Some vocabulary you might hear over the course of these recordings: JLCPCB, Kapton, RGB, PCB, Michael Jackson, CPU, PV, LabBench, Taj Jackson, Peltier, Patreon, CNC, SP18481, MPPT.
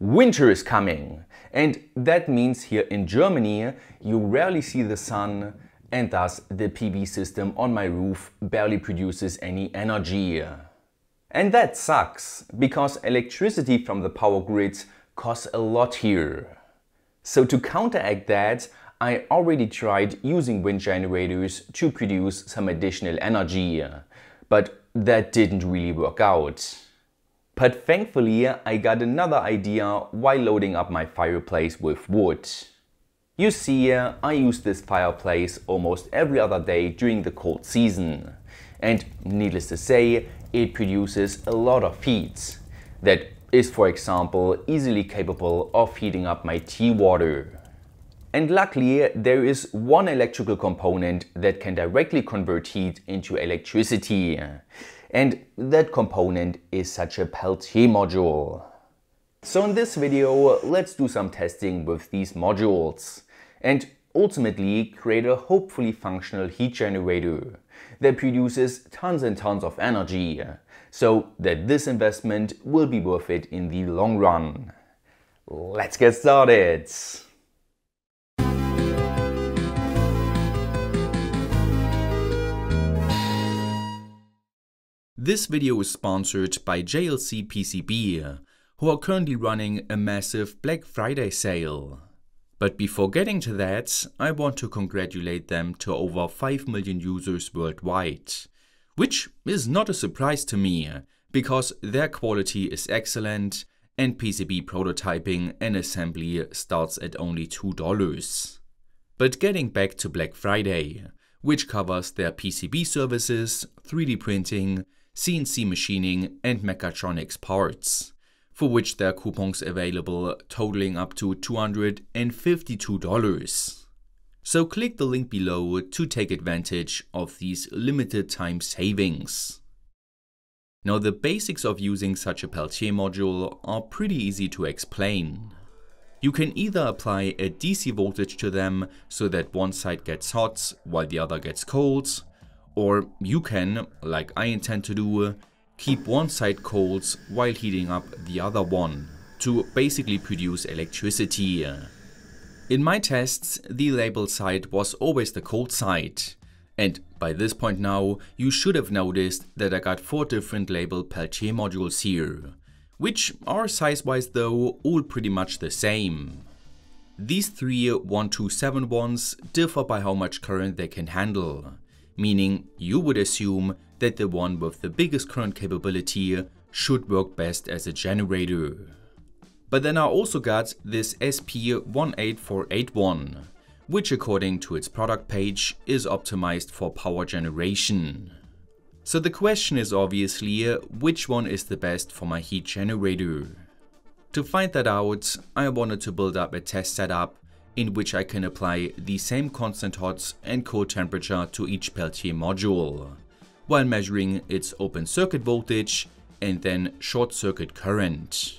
Winter is coming, and that means here in Germany you rarely see the sun, and thus the PV system on my roof barely produces any energy. And that sucks, because electricity from the power grids costs a lot here. So to counteract that, I already tried using wind generators to produce some additional energy, but that didn't really work out. But thankfully, I got another idea while loading up my fireplace with wood. You see, I use this fireplace almost every other day during the cold season. And needless to say, it produces a lot of heat. That is, for example, easily capable of heating up my tea water. And luckily, there is one electrical component that can directly convert heat into electricity. And that component is such a Peltier module. So in this video, let's do some testing with these modules and ultimately create a hopefully functional heat generator that produces tons and tons of energy, so that this investment will be worth it in the long run. Let's get started! This video is sponsored by JLCPCB, who are currently running a massive Black Friday sale. But before getting to that, I want to congratulate them to over 5 million users worldwide. Which is not a surprise to me, because their quality is excellent and PCB prototyping and assembly starts at only $2. But getting back to Black Friday, which covers their PCB services, 3D printing, CNC machining and mechatronics parts, for which there are coupons available totaling up to $252. So click the link below to take advantage of these limited time savings. Now, the basics of using such a Peltier module are pretty easy to explain. You can either apply a DC voltage to them so that one side gets hot while the other gets cold, or you can, like I intend to do, keep one side cold while heating up the other one, to basically produce electricity. In my tests, the labeled side was always the cold side, and by this point now you should have noticed that I got 4 different labeled Peltier modules here, which are size-wise though all pretty much the same. These 3 127 ones differ by how much current they can handle, meaning you would assume that the one with the biggest current capability should work best as a generator. But then I also got this SP18481, which according to its product page is optimized for power generation. So the question is obviously, which one is the best for my heat generator? To find that out, I wanted to build up a test setup in which I can apply the same constant hot and cold temperature to each Peltier module, while measuring its open circuit voltage and then short circuit current.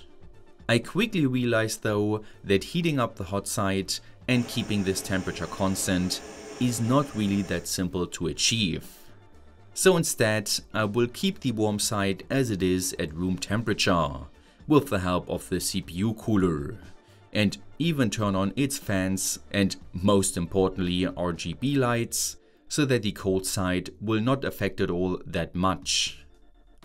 I quickly realized though that heating up the hot side and keeping this temperature constant is not really that simple to achieve. So instead, I will keep the warm side as it is at room temperature, with the help of the CPU cooler, and even turn on its fans and, most importantly, RGB lights, so that the cold side will not affect it all that much.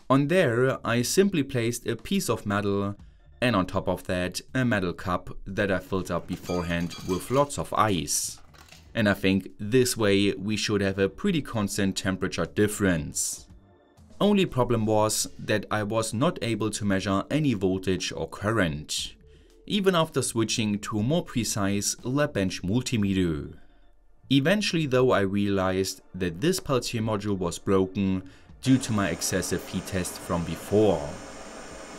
On there, I simply placed a piece of metal, and on top of that a metal cup that I filled up beforehand with lots of ice. And I think this way we should have a pretty constant temperature difference. Only problem was that I was not able to measure any voltage or current, even after switching to a more precise LabBench multimeter. Eventually though, I realized that this Peltier module was broken due to my excessive heat test from before.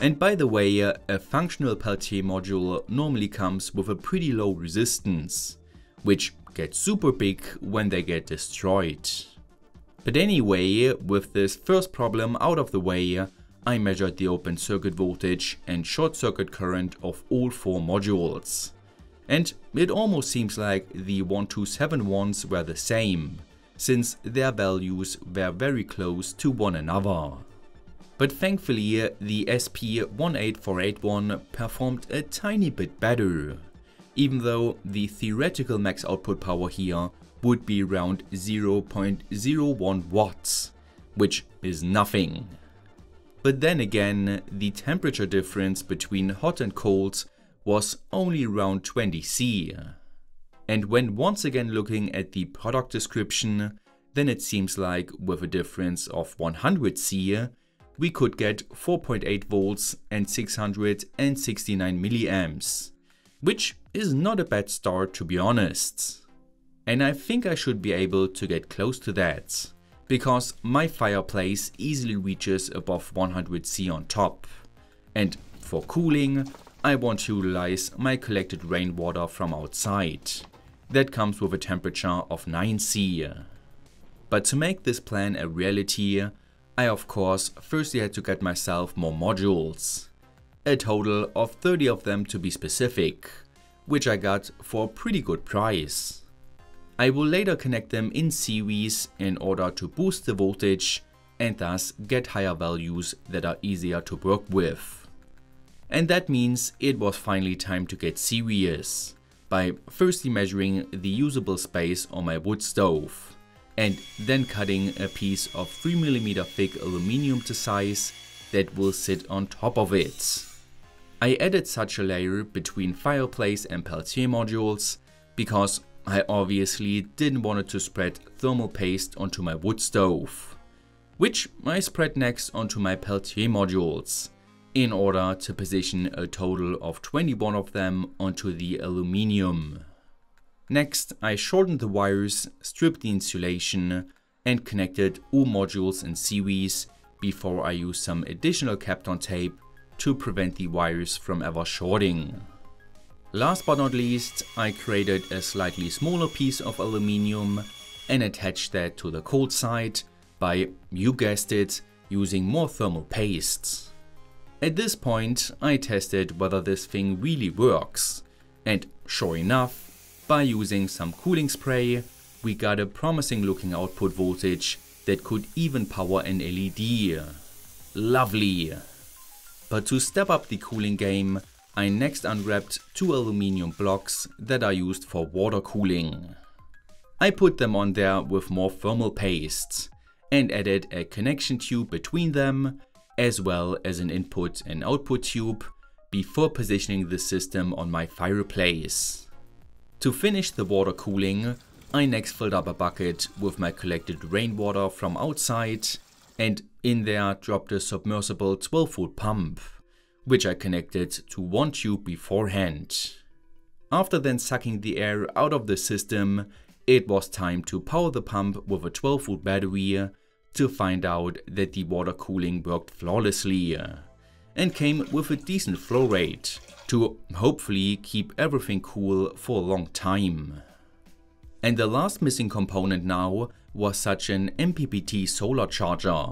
And by the way, a functional Peltier module normally comes with a pretty low resistance, which gets super big when they get destroyed. But anyway, with this first problem out of the way, I measured the open circuit voltage and short circuit current of all 4 modules. And it almost seems like the 127 ones were the same, since their values were very close to one another. But thankfully, the SP18481 performed a tiny bit better, even though the theoretical max output power here would be around 0.01 watts, which is nothing. But then again, the temperature difference between hot and cold was only around 20°C. And when once again looking at the product description, then it seems like with a difference of 100°C, we could get 4.8 volts and 669 milliamps, which is not a bad start to be honest. And I think I should be able to get close to that, because my fireplace easily reaches above 100°C on top. And for cooling, I want to utilize my collected rainwater from outside. That comes with a temperature of 9°C. But to make this plan a reality, I of course firstly had to get myself more modules. A total of 30 of them to be specific, which I got for a pretty good price. I will later connect them in series in order to boost the voltage and thus get higher values that are easier to work with. And that means it was finally time to get serious by firstly measuring the usable space on my wood stove, and then cutting a piece of 3mm thick aluminium to size that will sit on top of it. I added such a layer between fireplace and Peltier modules because I obviously didn't want it to spread thermal paste onto my wood stove, which I spread next onto my Peltier modules in order to position a total of 21 of them onto the aluminium. Next, I shortened the wires, stripped the insulation, and connected all modules in series before I used some additional Kapton tape to prevent the wires from ever shorting. Last but not least, I created a slightly smaller piece of aluminium and attached that to the cold side by, you guessed it, using more thermal pastes. At this point, I tested whether this thing really works, and sure enough, by using some cooling spray, we got a promising looking output voltage that could even power an LED. Lovely! But to step up the cooling game, I next unwrapped two aluminium blocks that are used for water cooling. I put them on there with more thermal pastes and added a connection tube between them as well as an input and output tube before positioning the system on my fireplace. To finish the water cooling, I next filled up a bucket with my collected rainwater from outside and in there dropped a submersible 12-foot pump, which I connected to one tube beforehand. After then sucking the air out of the system, it was time to power the pump with a 12-foot battery to find out that the water cooling worked flawlessly and came with a decent flow rate, to hopefully keep everything cool for a long time. And the last missing component now was such an MPPT solar charger,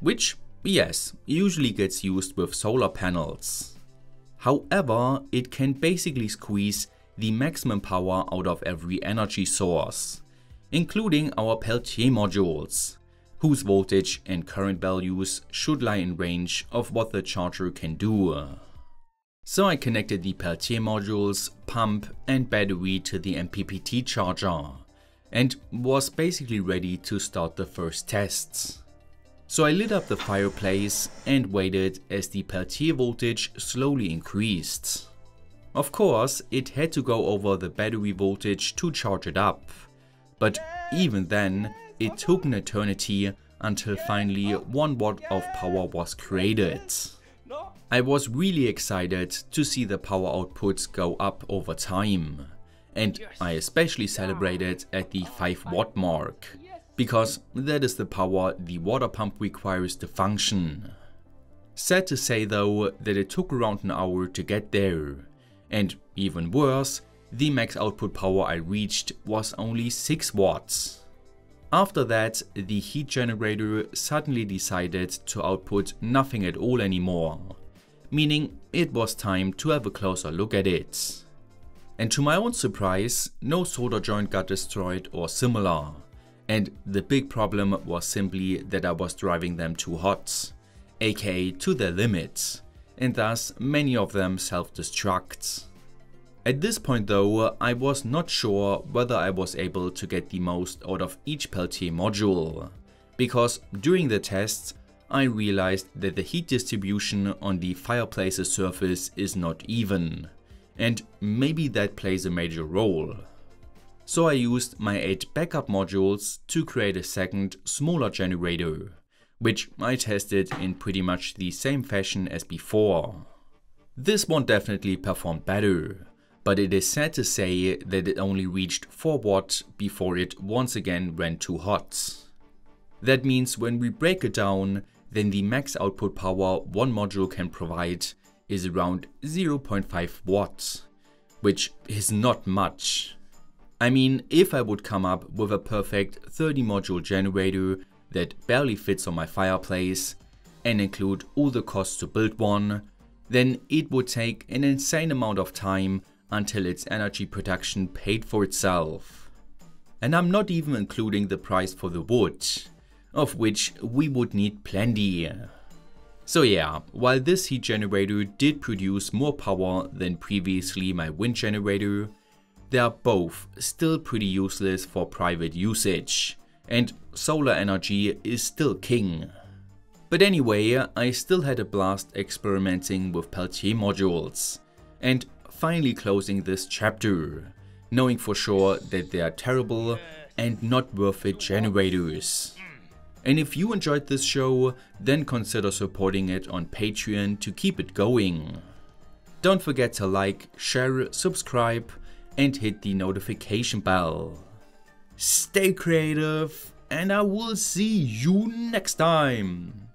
which, yes, usually gets used with solar panels. However, it can basically squeeze the maximum power out of every energy source, including our Peltier modules, whose voltage and current values should lie in range of what the charger can do. So I connected the Peltier modules, pump and battery to the MPPT charger and was basically ready to start the first tests. So I lit up the fireplace and waited as the Peltier voltage slowly increased. Of course, it had to go over the battery voltage to charge it up, but even then it took an eternity until finally 1 watt of power was created. I was really excited to see the power outputs go up over time, and I especially celebrated at the 5 watt mark, because that is the power the water pump requires to function. Sad to say though that it took around an hour to get there, and even worse, the max output power I reached was only 6 watts. After that, the heat generator suddenly decided to output nothing at all anymore, meaning it was time to have a closer look at it. And to my own surprise, no solder joint got destroyed or similar, and the big problem was simply that I was driving them too hot, aka to their limits, and thus many of them self-destruct. At this point though, I was not sure whether I was able to get the most out of each Peltier module, because during the tests I realized that the heat distribution on the fireplace's surface is not even, and maybe that plays a major role. So I used my 8 backup modules to create a second, smaller generator, which I tested in pretty much the same fashion as before. This one definitely performed better, but it is sad to say that it only reached 4 watts before it once again ran too hot. That means when we break it down, then the max output power one module can provide is around 0.5 watts, which is not much. I mean, if I would come up with a perfect 30 module generator that barely fits on my fireplace and include all the costs to build one, then it would take an insane amount of time until its energy production paid for itself. And I'm not even including the price for the wood, of which we would need plenty. So yeah, while this heat generator did produce more power than previously my wind generator, they are both still pretty useless for private usage, and solar energy is still king. But anyway, I still had a blast experimenting with Peltier modules, and finally closing this chapter, knowing for sure that they are terrible and not worth it generators. And if you enjoyed this show, then consider supporting it on Patreon to keep it going. Don't forget to like, share, subscribe, and hit the notification bell. Stay creative, and I will see you next time.